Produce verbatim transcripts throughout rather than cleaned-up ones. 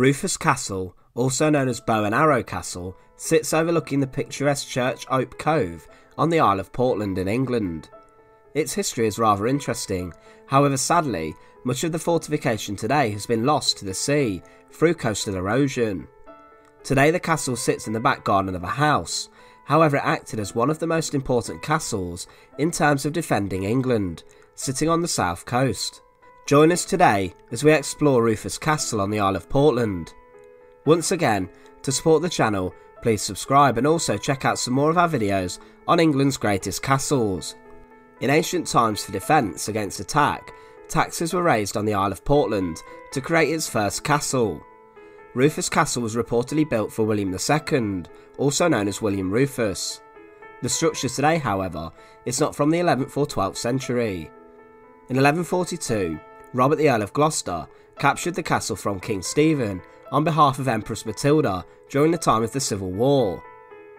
Rufus Castle, also known as Bow and Arrow Castle, sits overlooking the picturesque Church Ope Cove on the Isle of Portland in England. Its history is rather interesting, however sadly, much of the fortification today has been lost to the sea through coastal erosion. Today the castle sits in the back garden of a house, however it acted as one of the most important castles in terms of defending England, sitting on the south coast. Join us today as we explore Rufus Castle on the Isle of Portland. Once again, to support the channel, please subscribe and also check out some more of our videos on England's greatest castles. In ancient times for defence against attack, taxes were raised on the Isle of Portland to create its first castle. Rufus Castle was reportedly built for William the Second, also known as William Rufus. The structure today, however, is not from the eleventh or twelfth century. In eleven forty-two, Robert the Earl of Gloucester captured the castle from King Stephen on behalf of Empress Matilda during the time of the Civil War.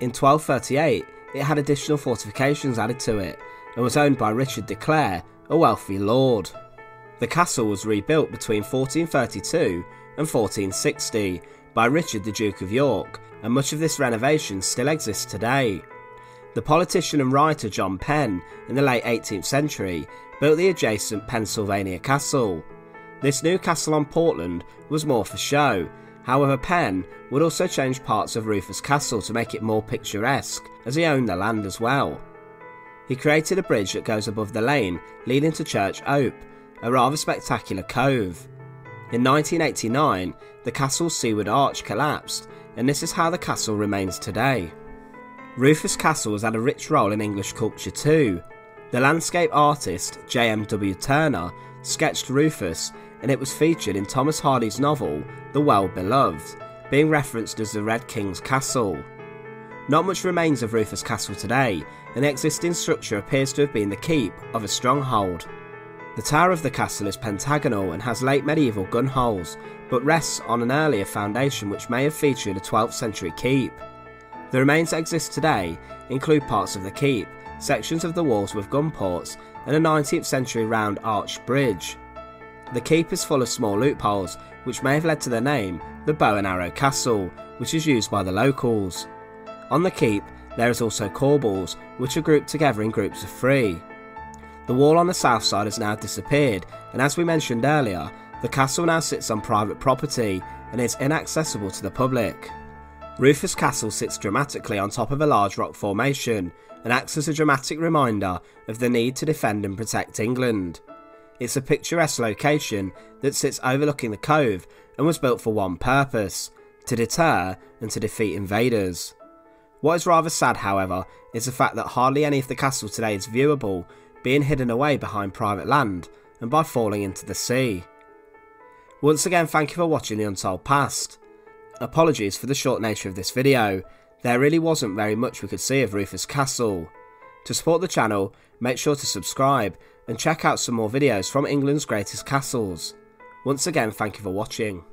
In twelve thirty-eight, it had additional fortifications added to it and was owned by Richard de Clare, a wealthy lord. The castle was rebuilt between fourteen thirty-two and fourteen sixty by Richard the Duke of York, and much of this renovation still exists today. The politician and writer John Penn, in the late eighteenth century, built the adjacent Pennsylvania Castle. This new castle on Portland was more for show, however Penn would also change parts of Rufus Castle to make it more picturesque, as he owned the land as well. He created a bridge that goes above the lane leading to Church Ope, a rather spectacular cove. In nineteen eighty-nine, the castle's seaward arch collapsed, and this is how the castle remains today. Rufus Castle has had a rich role in English culture too. The landscape artist J M W Turner sketched Rufus, and it was featured in Thomas Hardy's novel The Well Beloved, being referenced as the Red King's Castle. Not much remains of Rufus Castle today, and the existing structure appears to have been the keep of a stronghold. The tower of the castle is pentagonal and has late medieval gun holes, but rests on an earlier foundation which may have featured a twelfth century keep. The remains that exist today include parts of the keep, sections of the walls with gun ports, and a nineteenth century round arch bridge. The keep is full of small loopholes, which may have led to the name, the Bow and Arrow Castle, which is used by the locals. On the keep, there is also corbels, which are grouped together in groups of three. The wall on the south side has now disappeared, and as we mentioned earlier, the castle now sits on private property and is inaccessible to the public. Rufus Castle sits dramatically on top of a large rock formation and acts as a dramatic reminder of the need to defend and protect England. It's a picturesque location that sits overlooking the cove and was built for one purpose, to deter and to defeat invaders. What is rather sad, however, is the fact that hardly any of the castle today is viewable, being hidden away behind private land and by falling into the sea. Once again, thank you for watching the Untold Past. Apologies for the short nature of this video, there really wasn't very much we could see of Rufus Castle. To support the channel, make sure to subscribe and check out some more videos from England's greatest castles. Once again, thank you for watching.